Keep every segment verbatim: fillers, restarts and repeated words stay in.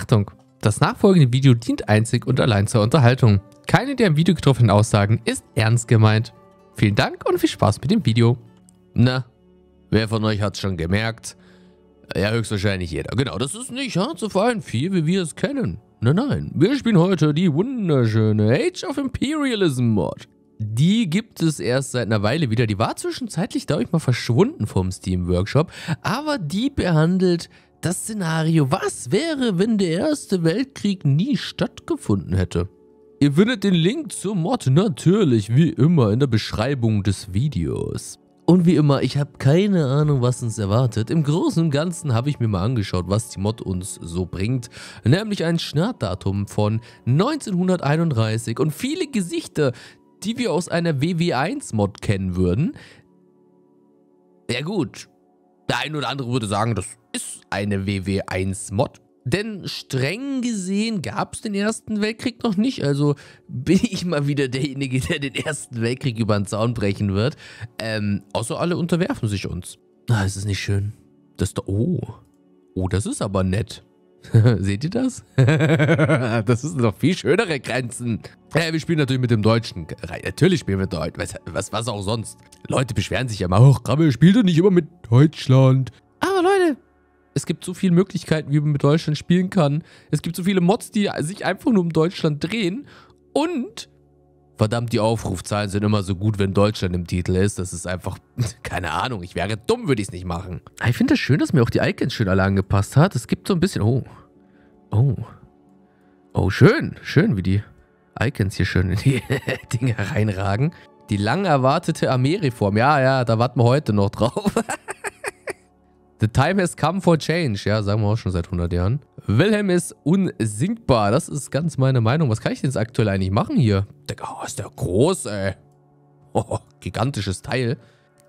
Achtung! Das nachfolgende Video dient einzig und allein zur Unterhaltung. Keine der im Video getroffenen Aussagen ist ernst gemeint. Vielen Dank und viel Spaß mit dem Video. Na, wer von euch hat's schon gemerkt? Ja, höchstwahrscheinlich jeder. Genau, das ist nicht Hearts of Iron vier, wie wir es kennen. Nein, nein, wir spielen heute die wunderschöne Age of Imperialism Mod. Die gibt es erst seit einer Weile wieder. Die war zwischenzeitlich, glaube ich, mal verschwunden vom Steam Workshop. Aber die behandelt das Szenario, was wäre, wenn der Erste Weltkrieg nie stattgefunden hätte. Ihr findet den Link zur Mod natürlich wie immer in der Beschreibung des Videos. Und wie immer, ich habe keine Ahnung, was uns erwartet. Im Großen und Ganzen habe ich mir mal angeschaut, was die Mod uns so bringt. Nämlich ein Startdatum von neunzehnhunderteinunddreißig und viele Gesichter, die wir aus einer W W eins Mod kennen würden. Ja gut, der eine oder andere würde sagen, das ist eine W W eins Mod. Denn streng gesehen gab es den Ersten Weltkrieg noch nicht, also bin ich mal wieder derjenige, der den Ersten Weltkrieg über den Zaun brechen wird. Ähm, außer alle unterwerfen sich uns. Ah, ist das nicht schön? Das da, oh, oh, das ist aber nett. Seht ihr das? Das sind noch viel schönere Grenzen. Äh, wir spielen natürlich mit dem Deutschen. Natürlich spielen wir Deutsch. Was, was, was auch sonst? Leute beschweren sich ja mal. Ach, Krabbel, spiel doch nicht immer mit Deutschland. Aber Leute, es gibt so viele Möglichkeiten, wie man mit Deutschland spielen kann. Es gibt so viele Mods, die sich einfach nur um Deutschland drehen. Und verdammt, die Aufrufzahlen sind immer so gut, wenn Deutschland im Titel ist. Das ist einfach, keine Ahnung, ich wäre dumm, würde ich es nicht machen. Ich finde das schön, dass mir auch die Icons schön alle angepasst hat. Es gibt so ein bisschen, oh, oh, oh, schön, schön, wie die Icons hier schön in die Dinger reinragen. Die lang erwartete Armeereform, ja, ja, da warten wir heute noch drauf. The time has come for change, ja, sagen wir auch schon seit hundert Jahren. Wilhelm ist unsinkbar, das ist ganz meine Meinung. Was kann ich denn jetzt aktuell eigentlich machen hier? Oh, ist der groß, ey. Oh, gigantisches Teil.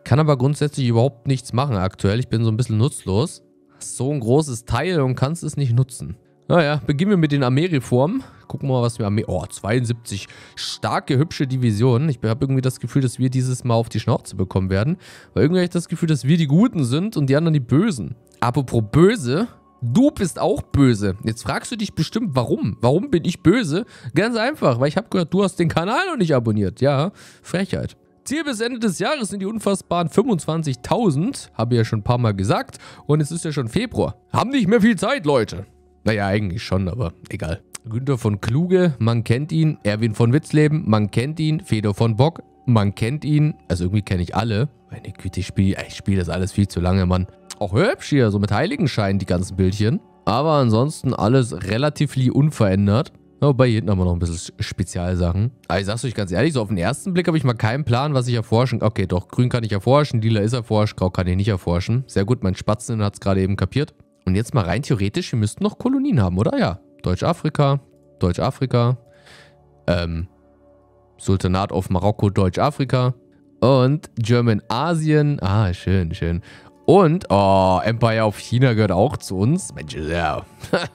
Kann aber grundsätzlich überhaupt nichts machen aktuell, ich bin so ein bisschen nutzlos. So ein großes Teil und kannst es nicht nutzen. Naja, beginnen wir mit den Armeereformen. Gucken wir mal, was wir Armee... Oh, zweiundsiebzig starke, hübsche Divisionen. Ich habe irgendwie das Gefühl, dass wir dieses Mal auf die Schnauze bekommen werden. Weil irgendwie habe ich das Gefühl, dass wir die Guten sind und die anderen die Bösen. Apropos böse, du bist auch böse. Jetzt fragst du dich bestimmt, warum? Warum bin ich böse? Ganz einfach, weil ich habe gehört, du hast den Kanal noch nicht abonniert. Ja, Frechheit. Ziel bis Ende des Jahres sind die unfassbaren fünfundzwanzigtausend. Habe ich ja schon ein paar Mal gesagt. Und es ist ja schon Februar. Haben nicht mehr viel Zeit, Leute. Naja, eigentlich schon, aber egal. Günther von Kluge, man kennt ihn. Erwin von Witzleben, man kennt ihn. Fedor von Bock, man kennt ihn. Also irgendwie kenne ich alle. Meine Güte, ich spiele ich spiel das alles viel zu lange, Mann. Auch hübsch hier, so mit Heiligenschein die ganzen Bildchen. Aber ansonsten alles relativ unverändert. Wobei, hier hinten haben wir noch ein bisschen Spezialsachen. Aber ich sag's euch ganz ehrlich, so auf den ersten Blick habe ich mal keinen Plan, was ich erforschen kann. Okay, doch, grün kann ich erforschen, lila ist erforscht, grau kann ich nicht erforschen. Sehr gut, mein Spatzen hat es gerade eben kapiert. Und jetzt mal rein theoretisch, wir müssten noch Kolonien haben, oder? Ja, Deutsch-Afrika, Deutsch-Afrika, ähm, Sultanat auf Marokko, Deutsch-Afrika und German-Asien. Ah, schön, schön. Und, oh, Empire auf China gehört auch zu uns. Mensch, ja,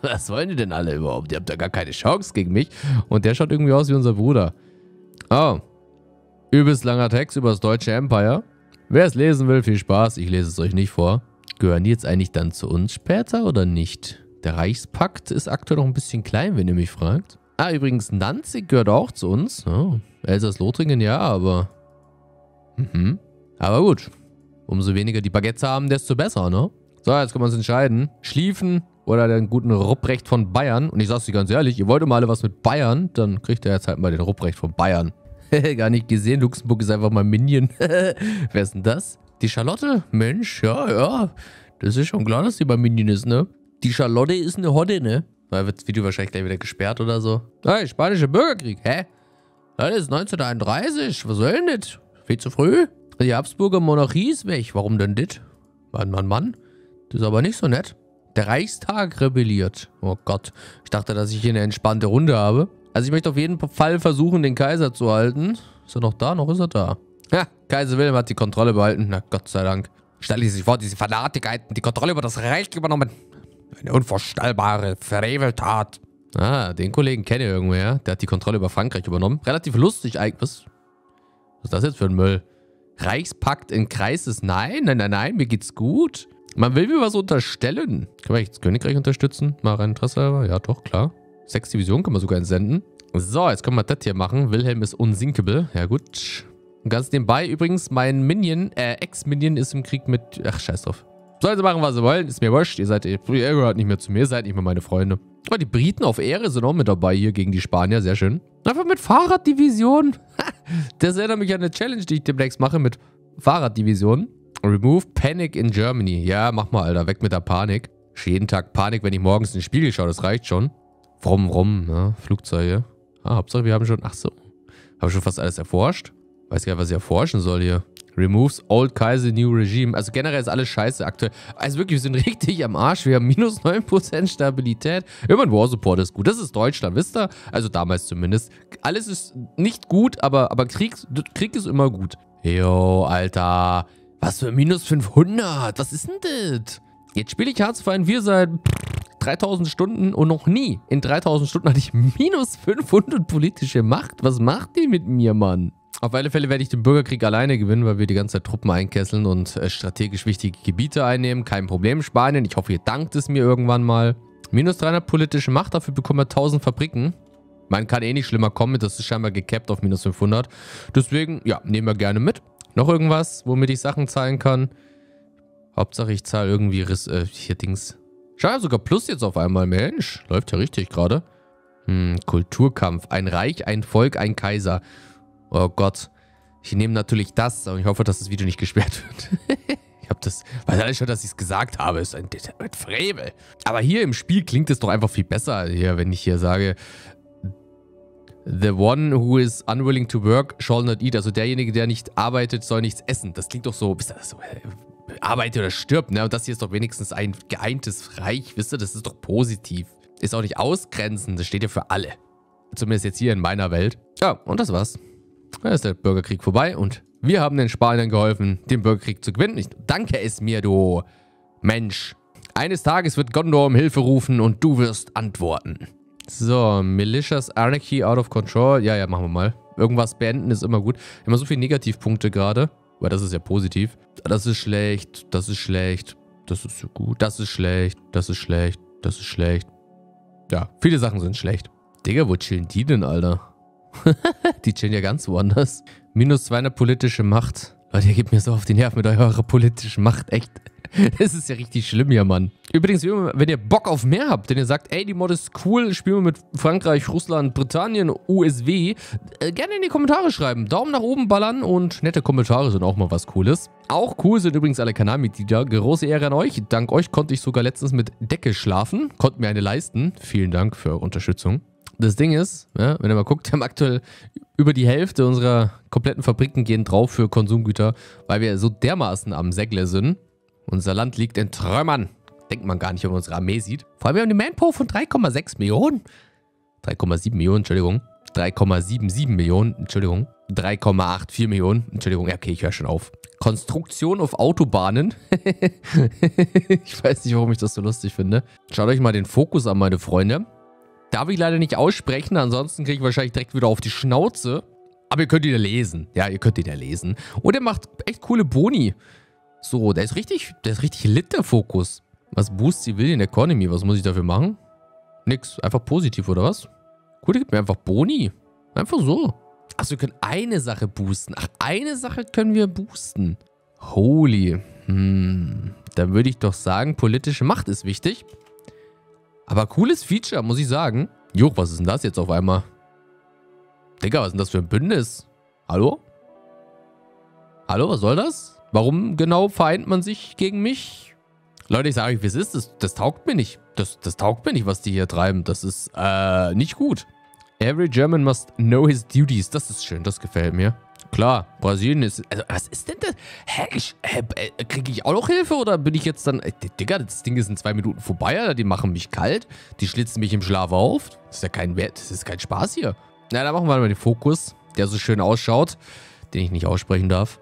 was wollen die denn alle überhaupt? Die haben da gar keine Chance gegen mich. Und der schaut irgendwie aus wie unser Bruder. Oh, übelst langer Text über das deutsche Empire. Wer es lesen will, viel Spaß. Ich lese es euch nicht vor. Gehören die jetzt eigentlich dann zu uns später oder nicht? Der Reichspakt ist aktuell noch ein bisschen klein, wenn ihr mich fragt. Ah, übrigens, Danzig gehört auch zu uns. Oh, Elsass-Lothringen, ja, aber... Mhm. Aber gut. Umso weniger die Baguettes haben, desto besser, ne? So, jetzt können wir uns entscheiden. Schliefen oder den guten Rupprecht von Bayern. Und ich sag's dir ganz ehrlich, ihr wollt immer alle was mit Bayern, dann kriegt ihr jetzt halt mal den Rupprecht von Bayern. Gar nicht gesehen, Luxemburg ist einfach mal Minion. Wer ist denn das? Die Charlotte? Mensch, ja, ja. Das ist schon klar, dass die bei Minion ist, ne? Die Charlotte ist eine Hotte, ne? Da wird das Video wahrscheinlich gleich wieder gesperrt oder so. Hey, spanischer Bürgerkrieg, hä? Das ist neunzehnhunderteinunddreißig, was soll denn das? Viel zu früh? Die Habsburger Monarchie ist weg, warum denn das? Mann, Mann, Mann. Das ist aber nicht so nett. Der Reichstag rebelliert. Oh Gott, ich dachte, dass ich hier eine entspannte Runde habe. Also ich möchte auf jeden Fall versuchen, den Kaiser zu halten. Ist er noch da? Noch ist er da. Ja, Kaiser Wilhelm hat die Kontrolle behalten. Na, Gott sei Dank. Stell dir sich vor, diese Fanatiker hätten die Kontrolle über das Reich übernommen. Eine unvorstellbare Freveltat. Ah, den Kollegen kenne ich irgendwoher. Der hat die Kontrolle über Frankreich übernommen. Relativ lustig eigentlich. Was ist das jetzt für ein Müll? Reichspakt in Kreises? Nein, nein, nein, nein, mir geht's gut. Man will mir was unterstellen. Können wir jetzt das Königreich unterstützen? Mal rein Interesse halber. Ja, doch, klar. Sechs Divisionen können wir sogar entsenden. So, jetzt können wir das hier machen. Wilhelm ist unsinkable. Ja, gut. Und ganz nebenbei übrigens, mein Minion, äh, Ex-Minion ist im Krieg mit... Ach, scheiß drauf. Sollen sie machen, was sie wollen. Ist mir wurscht. Ihr seid... Ihr gehört nicht mehr zu mir. Ihr seid nicht mehr meine Freunde. Aber die Briten auf Ehre sind auch mit dabei hier gegen die Spanier. Sehr schön. Einfach mit Fahrraddivision. Das erinnert mich an eine Challenge, die ich demnächst mache mit Fahrraddivision. Remove Panic in Germany. Ja, mach mal, Alter. Weg mit der Panik. Jeden Tag Panik, wenn ich morgens in den Spiegel schaue. Das reicht schon. Rum, rum. Ja, Flugzeuge. Ah, Hauptsache, wir haben schon... Ach so. Haben schon fast alles erforscht. Weiß gar nicht, was ich erforschen soll hier. Removes Old Kaiser, New Regime. Also generell ist alles scheiße aktuell. Also wirklich, wir sind richtig am Arsch. Wir haben minus neun Prozent Stabilität. Irgendwann War Support ist gut. Das ist Deutschland, wisst ihr? Also damals zumindest. Alles ist nicht gut, aber, aber Krieg, Krieg ist immer gut. Jo, Alter. Was für minus fünfhundert? Was ist denn das? Jetzt spiele ich Hearts of Iron vier seit dreitausend Stunden und noch nie. In dreitausend Stunden hatte ich minus fünfhundert politische Macht. Was macht die mit mir, Mann? Auf alle Fälle werde ich den Bürgerkrieg alleine gewinnen, weil wir die ganze Zeit Truppen einkesseln und äh, strategisch wichtige Gebiete einnehmen. Kein Problem, Spanien. Ich hoffe, ihr dankt es mir irgendwann mal. Minus dreihundert politische Macht, dafür bekommen wir tausend Fabriken. Man kann eh nicht schlimmer kommen, das ist scheinbar gekappt auf minus fünfhundert. Deswegen, ja, nehmen wir gerne mit. Noch irgendwas, womit ich Sachen zahlen kann? Hauptsache, ich zahle irgendwie Riss, äh, hier Dings. Schau, sogar Plus jetzt auf einmal. Mensch, läuft ja richtig gerade. Hm, Kulturkampf. Ein Reich, ein Volk, ein Kaiser. Oh Gott. Ich nehme natürlich das, aber ich hoffe, dass das Video nicht gesperrt wird. Ich habe das... Weiß alles schon, dass ich es gesagt habe. Ist ein, ein Frevel. Aber hier im Spiel klingt es doch einfach viel besser, hier, wenn ich hier sage... The one who is unwilling to work shall not eat. Also derjenige, der nicht arbeitet, soll nichts essen. Das klingt doch so... Wisst ihr, das so arbeite oder stirbt, ne? Und das hier ist doch wenigstens ein geeintes Reich, wisst ihr? Das ist doch positiv. Ist auch nicht ausgrenzend. Das steht ja für alle. Zumindest jetzt hier in meiner Welt. Ja, und das war's. Da ist der Bürgerkrieg vorbei und wir haben den Spaniern geholfen, den Bürgerkrieg zu gewinnen. Ich danke es mir, du Mensch. Eines Tages wird Gondor um Hilfe rufen und du wirst antworten. So, Militias Anarchy out of control. Ja, ja, machen wir mal. Irgendwas beenden ist immer gut. Immer so viele Negativpunkte gerade. Weil das ist ja positiv. Das ist schlecht, das ist schlecht, das ist so gut. Das ist schlecht, das ist schlecht, das ist schlecht. Ja, viele Sachen sind schlecht. Digga, wo chillen die denn, Alter? Die chillen ja ganz woanders. Minus zweihundert politische Macht. Leute, ihr gebt mir so auf die Nerven mit eurer politischen Macht, echt. Das ist ja richtig schlimm hier, Mann. Übrigens, wenn ihr Bock auf mehr habt, denn ihr sagt, ey, die Mod ist cool, spielen wir mit Frankreich, Russland, Britannien, U S W, äh, gerne in die Kommentare schreiben. Daumen nach oben ballern und nette Kommentare sind auch mal was Cooles. Auch cool sind übrigens alle Kanalmitglieder. Große Ehre an euch. Dank euch konnte ich sogar letztens mit Decke schlafen. Konnte mir eine leisten. Vielen Dank für eure Unterstützung. Das Ding ist, ja, wenn ihr mal guckt, wir haben aktuell über die Hälfte unserer kompletten Fabriken gehen drauf für Konsumgüter, weil wir so dermaßen am Säckle sind. Unser Land liegt in Trümmern. Denkt man gar nicht, wenn man unsere Armee sieht. Vor allem, wir haben eine Manpower von drei Komma sechs Millionen. drei Komma sieben Millionen, Entschuldigung. drei Komma sieben sieben Millionen, Entschuldigung. drei Komma acht vier Millionen, Entschuldigung. Ja, okay, ich höre schon auf. Konstruktion auf Autobahnen. Ich weiß nicht, warum ich das so lustig finde. Schaut euch mal den Fokus an, meine Freunde. Darf ich leider nicht aussprechen, ansonsten kriege ich wahrscheinlich direkt wieder auf die Schnauze. Aber ihr könnt ihn ja lesen. Ja, ihr könnt ihn ja lesen. Und er macht echt coole Boni. So, der ist richtig, der ist richtig lit, der Fokus. Was boost sie will in der Economy? Was muss ich dafür machen? Nix. Einfach positiv, oder was? Gut, ihr gebt mir einfach Boni. Einfach so. Achso, wir können eine Sache boosten. Ach, eine Sache können wir boosten. Holy. Hm. Dann würde ich doch sagen, politische Macht ist wichtig. Aber cooles Feature, muss ich sagen. Juch, was ist denn das jetzt auf einmal? Digga, was ist denn das für ein Bündnis? Hallo? Hallo, was soll das? Warum genau vereint man sich gegen mich? Leute, ich sage euch, wie es ist. Das, das taugt mir nicht. Das, das taugt mir nicht, was die hier treiben. Das ist äh, nicht gut. Every German must know his duties. Das ist schön, das gefällt mir. Klar, Brasilien ist... Also, was ist denn das? Hä, hä kriege ich auch noch Hilfe? Oder bin ich jetzt dann... Ey, Digga, das Ding ist in zwei Minuten vorbei, Alter. Die machen mich kalt. Die schlitzen mich im Schlaf auf. Das ist ja kein Wert. Das ist kein Spaß hier. Na, da machen wir mal den Fokus, der so schön ausschaut. Den ich nicht aussprechen darf.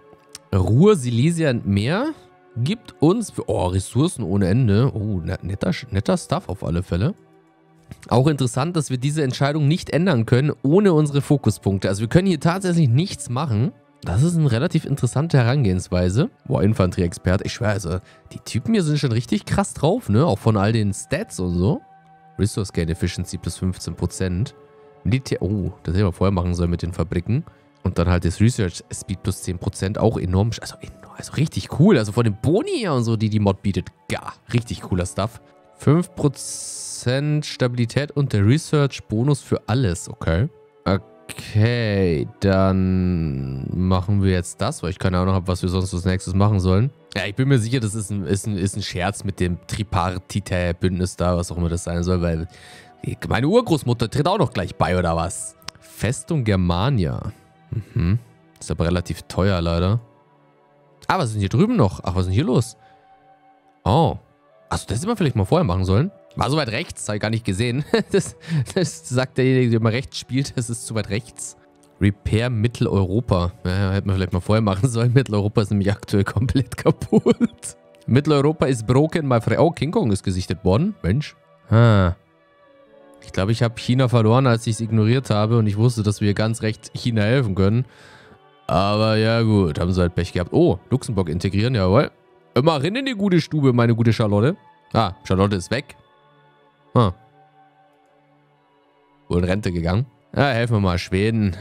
Ruhr, Silesien, Meer. Gibt uns... Oh, Ressourcen ohne Ende. Oh, netter, netter Stuff auf alle Fälle. Auch interessant, dass wir diese Entscheidung nicht ändern können, ohne unsere Fokuspunkte. Also wir können hier tatsächlich nichts machen. Das ist eine relativ interessante Herangehensweise. Boah, Infanterie-Experte. Ich schwöre, also, die Typen hier sind schon richtig krass drauf, ne? Auch von all den Stats und so. Resource Gain Efficiency plus fünfzehn Prozent. Militär. Oh, das hätten wir vorher machen sollen mit den Fabriken. Und dann halt das Research Speed plus zehn Prozent. Auch enorm. Also, also richtig cool. Also von den Boni her und so, die die Mod bietet. Ja, richtig cooler Stuff. fünf Prozent Stabilität und der Research-Bonus für alles. Okay. Okay, dann machen wir jetzt das, weil ich keine Ahnung habe, was wir sonst als nächstes machen sollen. Ja, ich bin mir sicher, das ist ein, ist ein, ist ein Scherz mit dem Tripartite-Bündnis da, was auch immer das sein soll, weil meine Urgroßmutter tritt auch noch gleich bei, oder was? Festung Germania. Mhm. Ist aber relativ teuer, leider. Ah, was ist denn hier drüben noch? Ach, was ist denn hier los? Oh. Achso, das hätten wir vielleicht mal vorher machen sollen. War so weit rechts, habe ich gar nicht gesehen. Das, das sagt derjenige, der immer rechts spielt, das ist zu weit rechts. Repair Mitteleuropa. Ja, hätten wir vielleicht mal vorher machen sollen. Mitteleuropa ist nämlich aktuell komplett kaputt. Mitteleuropa ist broken, my friend. Oh, King Kong ist gesichtet worden. Mensch. Ah. Ich glaube, ich habe China verloren, als ich es ignoriert habe und ich wusste, dass wir ganz recht China helfen können. Aber ja gut, haben sie halt Pech gehabt. Oh, Luxemburg integrieren, jawohl. Immer rein in die gute Stube, meine gute Charlotte. Ah, Charlotte ist weg. Ah. Wohl in Rente gegangen. Ja, helfen wir mal Schweden.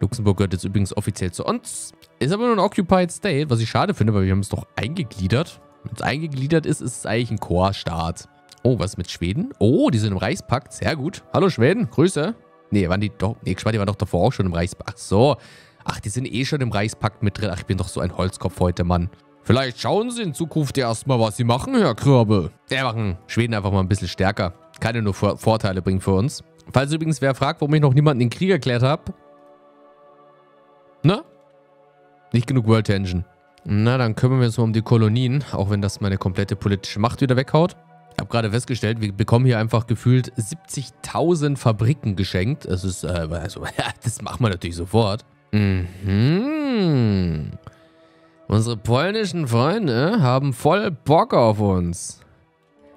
Luxemburg gehört jetzt übrigens offiziell zu uns. Ist aber nur ein Occupied State, was ich schade finde, weil wir haben es doch eingegliedert. Wenn es eingegliedert ist, ist es eigentlich ein Chorstaat. Oh, was mit Schweden? Oh, die sind im Reichspakt. Sehr gut. Hallo Schweden, Grüße. Nee, waren die doch. Nee, die waren doch davor auch schon im Reichspakt. Ach so. Ach, die sind eh schon im Reichspakt mit drin. Ach, ich bin doch so ein Holzkopf heute, Mann. Vielleicht schauen sie in Zukunft ja erstmal, was sie machen, Herr Körbe. Wir machen Schweden einfach mal ein bisschen stärker. Kann ja nur Vor Vorteile bringen für uns. Falls übrigens wer fragt, warum ich noch niemanden den Krieg erklärt habe. Ne? Nicht genug World Tension. Na, dann kümmern wir uns mal um die Kolonien. Auch wenn das meine komplette politische Macht wieder weghaut. Ich habe gerade festgestellt, wir bekommen hier einfach gefühlt siebzigtausend Fabriken geschenkt. Das ist, äh, also, das machen wir natürlich sofort. Mhm. Unsere polnischen Freunde haben voll Bock auf uns.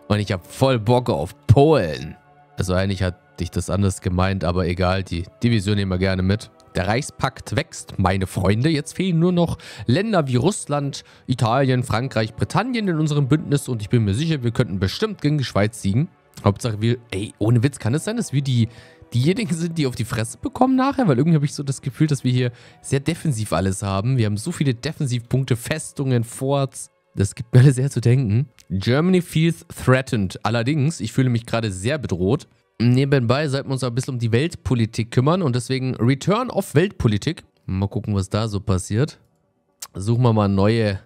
Und ich habe voll Bock auf Polen. Also eigentlich hatte ich das anders gemeint, aber egal, die Division nehmen wir gerne mit. Der Reichspakt wächst, meine Freunde. Jetzt fehlen nur noch Länder wie Russland, Italien, Frankreich, Britannien in unserem Bündnis. Und ich bin mir sicher, wir könnten bestimmt gegen die Schweiz siegen. Hauptsache wir, ey, ohne Witz, kann es sein, dass wir die, diejenigen sind, die auf die Fresse bekommen nachher? Weil irgendwie habe ich so das Gefühl, dass wir hier sehr defensiv alles haben. Wir haben so viele Defensivpunkte, Festungen, Forts. Das gibt mir alles sehr zu denken. Germany feels threatened. Allerdings, ich fühle mich gerade sehr bedroht. Nebenbei sollten wir uns ein bisschen um die Weltpolitik kümmern. Und deswegen Return of Weltpolitik. Mal gucken, was da so passiert. Suchen wir mal neue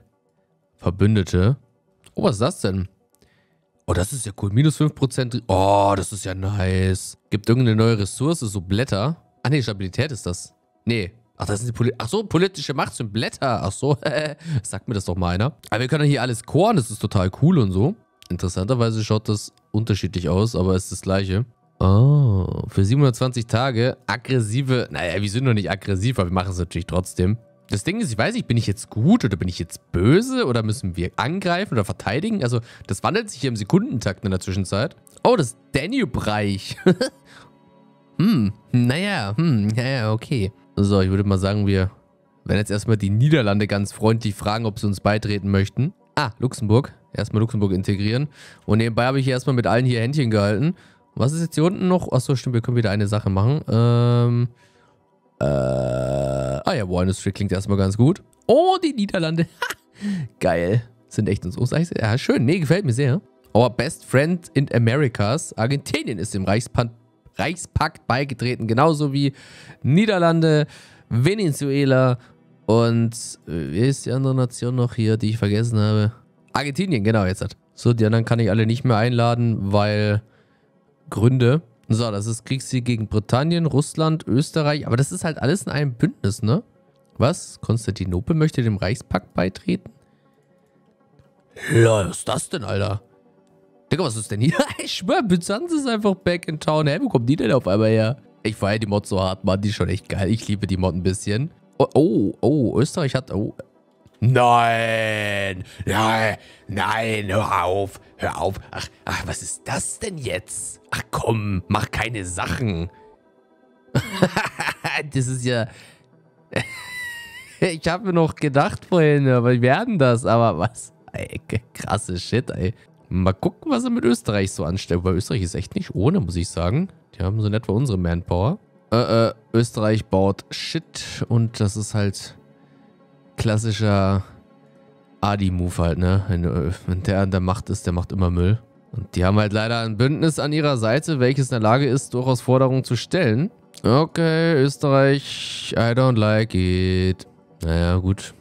Verbündete. Oh, was ist das denn? Oh, das ist ja cool. Minus fünf Prozent. Oh, das ist ja nice. Gibt irgendeine neue Ressource, so Blätter. Ah, ne, Stabilität ist das. Nee. Ach, das sind die Poli Ach so, politische Macht sind Blätter. Ach so, sagt mir das doch mal einer. Aber wir können hier alles koren, das ist total cool und so. Interessanterweise schaut das unterschiedlich aus, aber es ist das Gleiche. Oh, für siebenhundertzwanzig Tage aggressive... Naja, wir sind noch nicht aggressiv, aber wir machen es natürlich trotzdem. Das Ding ist, ich weiß nicht, bin ich jetzt gut oder bin ich jetzt böse oder müssen wir angreifen oder verteidigen? Also, das wandelt sich hier im Sekundentakt in der Zwischenzeit. Oh, das Danube-Reich. hm, naja, hm, naja, okay. So, ich würde mal sagen, wir werden jetzt erstmal die Niederlande ganz freundlich fragen, ob sie uns beitreten möchten. Ah, Luxemburg. Erstmal Luxemburg integrieren. Und nebenbei habe ich hier erstmal mit allen hier Händchen gehalten. Was ist jetzt hier unten noch? Achso, stimmt, wir können wieder eine Sache machen. Ähm... Äh, ah ja, War Industry klingt erstmal ganz gut. Oh, die Niederlande. Geil. Sind echt uns Osterreich. Ja, schön. Nee, gefällt mir sehr. Our best friend in Americas. Argentinien ist dem Reichspan Reichspakt beigetreten. Genauso wie Niederlande, Venezuela und wie ist die andere Nation noch hier, die ich vergessen habe? Argentinien, genau, jetzt hat. So, die anderen kann ich alle nicht mehr einladen, weil Gründe... So, das ist Kriegssieg gegen Britannien, Russland, Österreich. Aber das ist halt alles in einem Bündnis, ne? Was? Konstantinopel möchte dem Reichspakt beitreten? Ja, was ist das denn, Alter? Digga, was ist denn hier? Ich schwör, Byzanz ist einfach back in town. Hey, wo kommen die denn auf einmal her? Ich feiere die Mod so hart, Mann. Die ist schon echt geil. Ich liebe die Mod ein bisschen. Oh, oh, oh Österreich hat... Oh. Nein! Nein! Nein! Hör auf! Hör auf! Ach, ach, was ist das denn jetzt? Ach komm, mach keine Sachen! Das ist ja... Ich habe mir noch gedacht vorhin, aber wir werden das, aber was? Ey, krasse Shit, ey. Mal gucken, was er mit Österreich so anstellt. Weil Österreich ist echt nicht ohne, muss ich sagen. Die haben so in etwa unsere Manpower. Äh, äh, Österreich baut Shit und das ist halt klassischer Adi-Move halt, ne? Wenn der an der Macht ist, der macht immer Müll. Und die haben halt leider ein Bündnis an ihrer Seite, welches in der Lage ist, durchaus Forderungen zu stellen. Okay, Österreich, I don't like it. Naja, gut.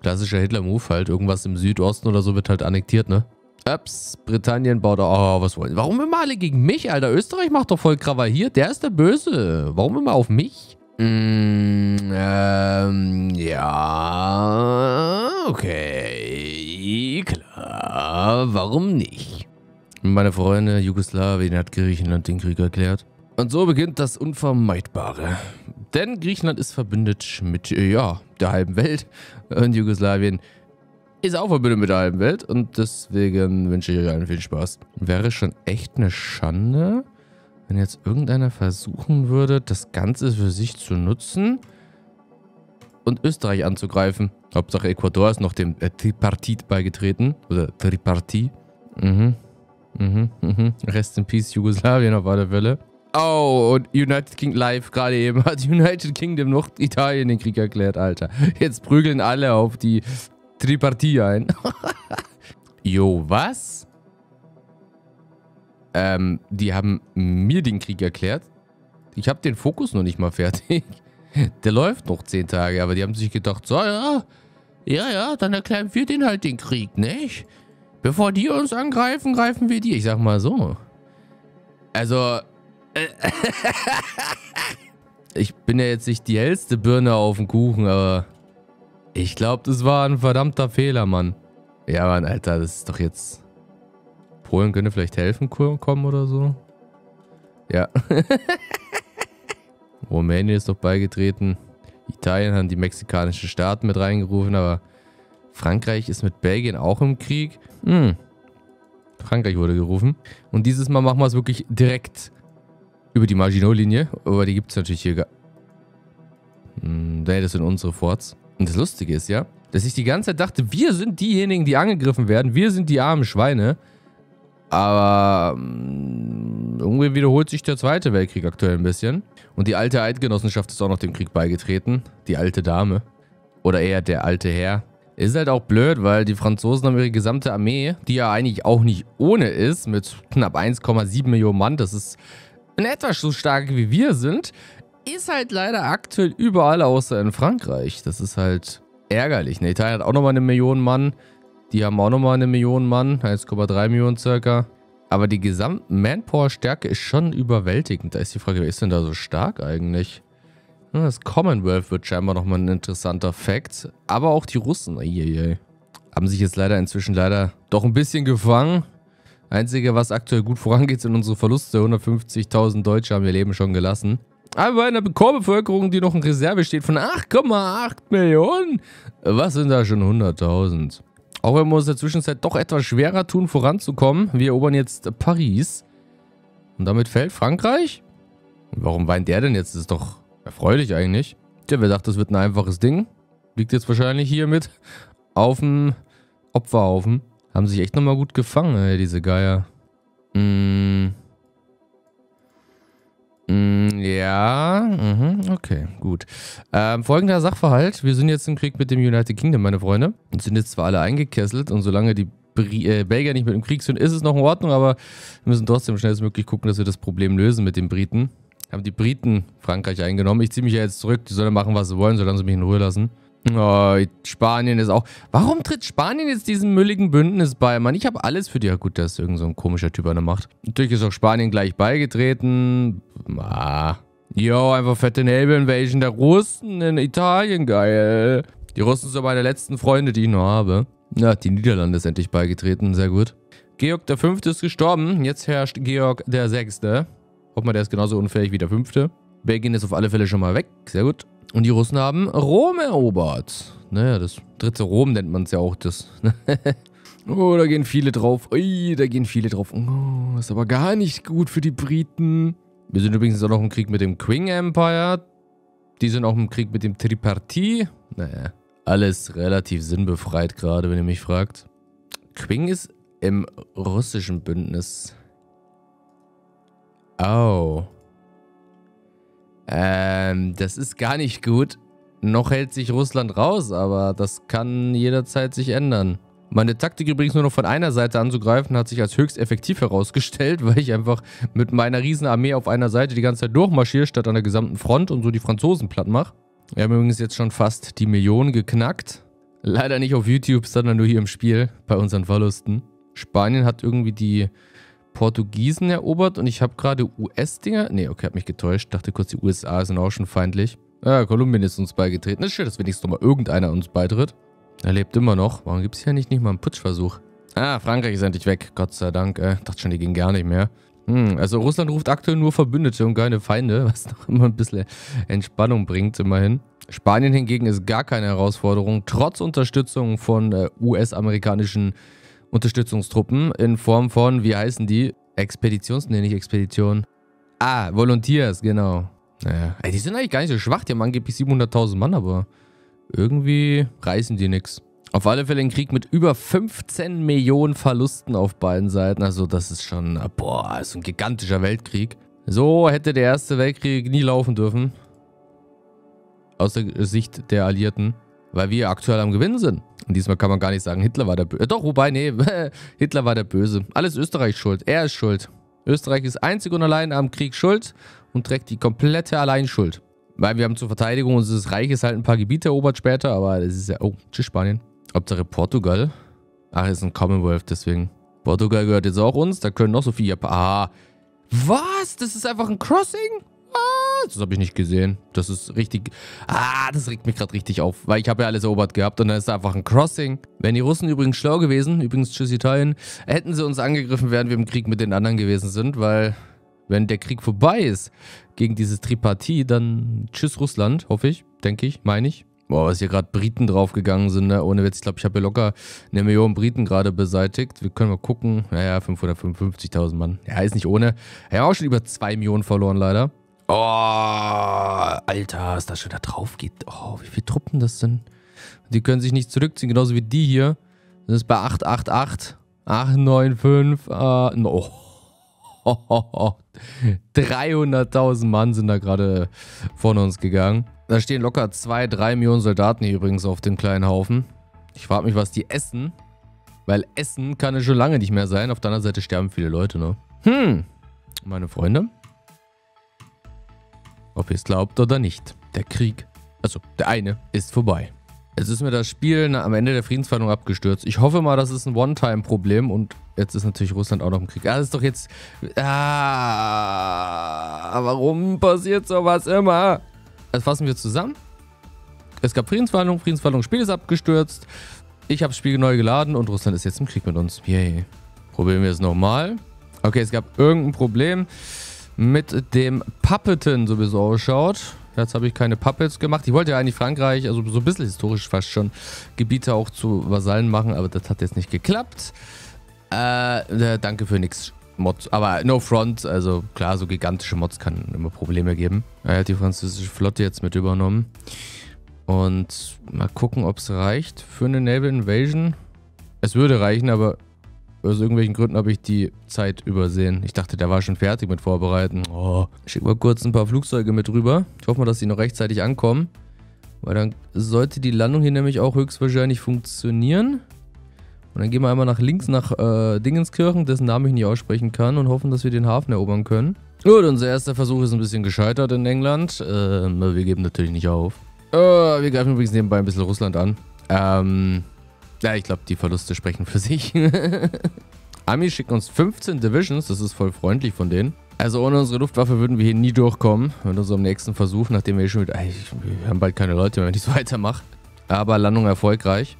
Klassischer Hitler-Move halt. Irgendwas im Südosten oder so wird halt annektiert, ne? Ups, Britannien baut... Oh, was wollen... Warum immer alle gegen mich, Alter? Österreich macht doch voll Krawall hier. Der ist der Böse. Warum immer auf mich? Mm, ähm, ja... Okay, klar. Warum nicht? Meine Freunde, Jugoslawien hat Griechenland den Krieg erklärt. Und so beginnt das Unvermeidbare. Denn Griechenland ist verbündet mit, ja, der halben Welt. Und Jugoslawien... ist auch verbündet mit der halben Welt und deswegen wünsche ich euch allen viel Spaß. Wäre schon echt eine Schande, wenn jetzt irgendeiner versuchen würde, das Ganze für sich zu nutzen und Österreich anzugreifen. Hauptsache Ecuador ist noch dem äh, Tripartit beigetreten. Oder Tripartit. Mhm. Mhm. Mhm. Rest in Peace Jugoslawien auf alle Fälle. Oh, und United Kingdom live gerade eben hat United Kingdom noch Italien den Krieg erklärt, Alter. Jetzt prügeln alle auf die... Tripartie ein. Jo, was? Ähm, die haben mir den Krieg erklärt. Ich habe den Fokus noch nicht mal fertig. Der läuft noch zehn Tage, aber die haben sich gedacht, so, ja, ja, ja, dann erklären wir den halt den Krieg, nicht? Bevor die uns angreifen, greifen wir die. Ich sag mal so. Also, äh, ich bin ja jetzt nicht die hellste Birne auf dem Kuchen, aber... Ich glaube, das war ein verdammter Fehler, Mann. Ja, Mann, Alter, das ist doch jetzt... Polen könnte vielleicht helfen kommen oder so. Ja. Rumänien ist doch beigetreten. Italien haben die mexikanischen Staaten mit reingerufen, aber... Frankreich ist mit Belgien auch im Krieg. Hm. Frankreich wurde gerufen. Und dieses Mal machen wir es wirklich direkt über die Maginot-Linie. Aber die gibt es natürlich hier gar... Hm, nee, das sind unsere Forts. Und das Lustige ist ja, dass ich die ganze Zeit dachte, wir sind diejenigen, die angegriffen werden. Wir sind die armen Schweine. Aber irgendwie wiederholt sich der Zweite Weltkrieg aktuell ein bisschen. Und die alte Eidgenossenschaft ist auch noch dem Krieg beigetreten. Die alte Dame. Oder eher der alte Herr. Ist halt auch blöd, weil die Franzosen haben ihre gesamte Armee, die ja eigentlich auch nicht ohne ist, mit knapp eins Komma sieben Millionen Mann. Das ist in etwa so stark, wie wir sind. Ist halt leider aktuell überall außer in Frankreich. Das ist halt ärgerlich. Ne, Italien hat auch nochmal eine Million Mann. Die haben auch nochmal eine Million Mann. eins Komma drei Millionen circa. Aber die gesamte Manpower-Stärke ist schon überwältigend. Da ist die Frage, wer ist denn da so stark eigentlich? Das Commonwealth wird scheinbar nochmal ein interessanter Fact. Aber auch die Russen, eieiei, haben sich jetzt leider inzwischen leider doch ein bisschen gefangen. Einzige, was aktuell gut vorangeht, sind unsere Verluste. hundertfünfzigtausend Deutsche haben ihr Leben schon gelassen. Aber bei einer Chorbevölkerung, die noch in Reserve steht, von acht Komma acht Millionen, was sind da schon hunderttausend? Auch wenn wir uns in der Zwischenzeit doch etwas schwerer tun, voranzukommen. Wir erobern jetzt Paris. Und damit fällt Frankreich? Warum weint der denn jetzt? Das ist doch erfreulich eigentlich. Tja, wer dachte, das wird ein einfaches Ding? Liegt jetzt wahrscheinlich hier mit auf dem Opferhaufen. Haben sich echt nochmal gut gefangen, ey, diese Geier. Mmh. Ja, okay, gut. Ähm, folgender Sachverhalt. Wir sind jetzt im Krieg mit dem United Kingdom, meine Freunde. Und sind jetzt zwar alle eingekesselt und solange die Bri äh, Belgier nicht mit im Krieg sind, ist es noch in Ordnung, aber wir müssen trotzdem schnellstmöglich gucken, dass wir das Problem lösen mit den Briten. Haben die Briten Frankreich eingenommen. Ich ziehe mich ja jetzt zurück. Die sollen machen, was sie wollen, solange sie mich in Ruhe lassen. Oh, Spanien ist auch... Warum tritt Spanien jetzt diesem mülligen Bündnis bei, Mann? Ich habe alles für die... Ja gut, da ist irgend so ein komischer Typ an der Macht. Natürlich ist auch Spanien gleich beigetreten. Ah. Jo, einfach fette Naval-Invasion der Russen in Italien, geil. Die Russen sind meine letzten Freunde, die ich noch habe. Na, ja, die Niederlande ist endlich beigetreten, sehr gut. Georg der Fünfte ist gestorben. Jetzt herrscht Georg der Sechste. Hoffen wir, der ist genauso unfähig wie der Fünfte. Belgien ist auf alle Fälle schon mal weg, sehr gut. Und die Russen haben Rom erobert. Naja, das dritte Rom nennt man es ja auch das. Oh, da gehen viele drauf. Ui, da gehen viele drauf. Oh, ist aber gar nicht gut für die Briten. Wir sind übrigens auch noch im Krieg mit dem Qing Empire. Die sind auch im Krieg mit dem Tripartie. Naja, alles relativ sinnbefreit gerade, wenn ihr mich fragt. Qing ist im russischen Bündnis. Oh. Ähm, das ist gar nicht gut. Noch hält sich Russland raus, aber das kann jederzeit sich ändern. Meine Taktik übrigens nur noch von einer Seite anzugreifen, hat sich als höchst effektiv herausgestellt, weil ich einfach mit meiner riesen Armee auf einer Seite die ganze Zeit durchmarschiere, statt an der gesamten Front und so die Franzosen platt mache. Wir haben übrigens jetzt schon fast die Million geknackt. Leider nicht auf YouTube, sondern nur hier im Spiel, bei unseren Verlusten. Spanien hat irgendwie die Portugiesen erobert und ich habe gerade U S-Dinger... Ne, okay, hab mich getäuscht. Dachte kurz, die U S A sind auch schon feindlich. Ja, Kolumbien ist uns beigetreten. Ist schön, dass wenigstens mal irgendeiner uns beitritt. Er lebt immer noch. Warum gibt es hier nicht, nicht mal einen Putschversuch? Ah, Frankreich ist endlich weg. Gott sei Dank. Äh, dachte schon, die gehen gar nicht mehr. Hm, also Russland ruft aktuell nur Verbündete und keine Feinde, was noch immer ein bisschen Entspannung bringt, immerhin. Spanien hingegen ist gar keine Herausforderung, trotz Unterstützung von äh, U S-amerikanischen Unterstützungstruppen in Form von, wie heißen die? Expeditions? Ne, nicht Expedition. Ah, Volunteers, genau. Naja, ey, die sind eigentlich gar nicht so schwach. Die haben angeblich siebenhunderttausend Mann, aber irgendwie reißen die nix. Auf alle Fälle ein Krieg mit über fünfzehn Millionen Verlusten auf beiden Seiten. Also das ist schon, boah, ist ein gigantischer Weltkrieg. So hätte der Erste Weltkrieg nie laufen dürfen. Aus der Sicht der Alliierten. Weil wir aktuell am Gewinn sind. Und diesmal kann man gar nicht sagen, Hitler war der Böse. Doch, wobei, nee, Hitler war der Böse. Alles Österreich schuld. Er ist schuld. Österreich ist einzig und allein am Krieg schuld und trägt die komplette Alleinschuld. Weil wir haben zur Verteidigung unseres Reiches halt ein paar Gebiete erobert später, aber das ist ja... Oh, tschüss Spanien. Hauptsache Portugal. Ach, ist ein Commonwealth, deswegen. Portugal gehört jetzt auch uns, da können noch so viele... Ah, was? Das ist einfach ein Crossing? Ah, das habe ich nicht gesehen. Das ist richtig... Ah, das regt mich gerade richtig auf, weil ich habe ja alles erobert gehabt und dann ist da einfach ein Crossing. Wären die Russen übrigens schlau gewesen, übrigens tschüss Italien, hätten sie uns angegriffen, während wir im Krieg mit den anderen gewesen sind, weil... Wenn der Krieg vorbei ist gegen dieses Tripartie, dann tschüss Russland, hoffe ich, denke ich, meine ich. Boah, was hier gerade Briten draufgegangen sind, ne? Ohne Witz, ich glaube, ich habe hier locker eine Million Briten gerade beseitigt. Wir können mal gucken. Naja, fünfhundertfünfundfünfzigtausend Mann. Ja, ist nicht ohne. Wir haben auch schon über zwei Millionen verloren, leider. Oh, Alter, was das schon da drauf geht. Oh, wie viele Truppen das sind? Die können sich nicht zurückziehen, genauso wie die hier. Das ist bei achthundertachtundachtzig, achthundertfünfundneunzig, äh, oh. Oh, oh, oh. dreihunderttausend Mann sind da gerade von uns gegangen. Da stehen locker zwei, drei Millionen Soldaten hier übrigens auf dem kleinen Haufen. Ich frage mich, was die essen. Weil Essen kann es schon lange nicht mehr sein. Auf der anderen Seite sterben viele Leute, ne? Hm. Meine Freunde. Ob ihr es glaubt oder nicht. Der Krieg, also der eine, ist vorbei. Jetzt ist mir das Spiel am Ende der Friedensverhandlung abgestürzt. Ich hoffe mal, das ist ein One-Time-Problem und jetzt ist natürlich Russland auch noch im Krieg. Ah, das ist doch jetzt... Ah, warum passiert sowas immer? Also fassen wir zusammen. Es gab Friedensverhandlungen, Friedensverhandlungen, Spiel ist abgestürzt. Ich habe das Spiel neu geladen und Russland ist jetzt im Krieg mit uns. Yay. Probieren wir es nochmal. Okay, es gab irgendein Problem mit dem Puppeten, so wie es ausschaut. Jetzt habe ich keine Puppets gemacht. Ich wollte ja eigentlich Frankreich, also so ein bisschen historisch fast schon, Gebiete auch zu Vasallen machen, aber das hat jetzt nicht geklappt. Äh, äh danke für nix, Mods. Aber no front, also klar, so gigantische Mods kann immer Probleme geben. Er hat die französische Flotte jetzt mit übernommen. Und mal gucken, ob es reicht für eine Naval Invasion. Es würde reichen, aber aus irgendwelchen Gründen habe ich die Zeit übersehen. Ich dachte, der war schon fertig mit Vorbereiten. Oh. Schick mal kurz ein paar Flugzeuge mit rüber. Ich hoffe mal, dass die noch rechtzeitig ankommen. Weil dann sollte die Landung hier nämlich auch höchstwahrscheinlich funktionieren. Und dann gehen wir einmal nach links, nach äh, Dingenskirchen, dessen Namen ich nicht aussprechen kann. Und hoffen, dass wir den Hafen erobern können. Gut, unser erster Versuch ist ein bisschen gescheitert in England. Äh, wir geben natürlich nicht auf. Äh, wir greifen übrigens nebenbei ein bisschen Russland an. Ähm... Ja, ich glaube, die Verluste sprechen für sich. Army schickt uns fünfzehn Divisions, das ist voll freundlich von denen. Also ohne unsere Luftwaffe würden wir hier nie durchkommen. Mit unserem nächsten Versuch, nachdem wir hier schon wieder... Ey, wir haben bald keine Leute mehr, wenn ich so weitermache. Aber Landung erfolgreich.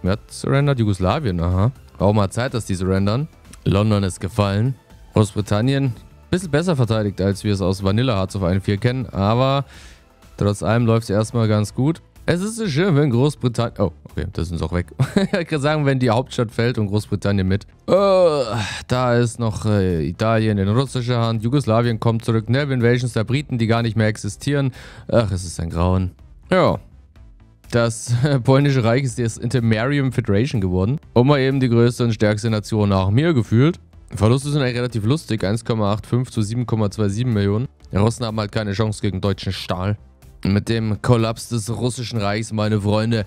Wer hat surrendert? Jugoslawien, aha. Auch mal Zeit, dass die surrendern. London ist gefallen. Großbritannien, ein bisschen besser verteidigt, als wir es aus Vanilla Hearts of Iron vier kennen. Aber trotz allem läuft es erstmal ganz gut. Es ist so schön, wenn Großbritannien... Oh, okay, das ist uns auch weg. Ich kann sagen, wenn die Hauptstadt fällt und Großbritannien mit. Oh, da ist noch äh, Italien in russischer Hand. Jugoslawien kommt zurück. Naval Invasions der Briten, die gar nicht mehr existieren. Ach, es ist ein Grauen. Ja. Das äh, polnische Reich ist jetzt Intermarium Federation geworden. Und mal eben die größte und stärkste Nation nach mir gefühlt. Verluste sind eigentlich relativ lustig. eins Komma fünfundachtzig zu sieben Komma siebenundzwanzig Millionen. Die Russen haben halt keine Chance gegen deutschen Stahl. Mit dem Kollaps des russischen Reichs, meine Freunde,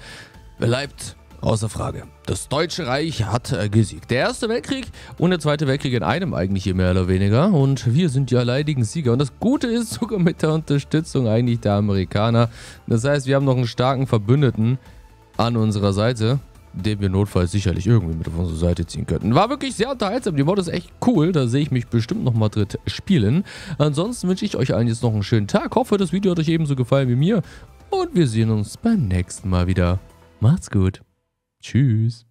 bleibt außer Frage. Das Deutsche Reich hat äh, gesiegt. Der Erste Weltkrieg und der Zweite Weltkrieg in einem eigentlich hier mehr oder weniger. Und wir sind die alleinigen Sieger. Und das Gute ist sogar mit der Unterstützung eigentlich der Amerikaner. Das heißt, wir haben noch einen starken Verbündeten an unserer Seite, den wir notfalls sicherlich irgendwie mit auf unsere Seite ziehen könnten. War wirklich sehr unterhaltsam. Die Mod ist echt cool. Da sehe ich mich bestimmt nochmal dritt spielen. Ansonsten wünsche ich euch allen jetzt noch einen schönen Tag. Hoffe, das Video hat euch ebenso gefallen wie mir. Und wir sehen uns beim nächsten Mal wieder. Macht's gut. Tschüss.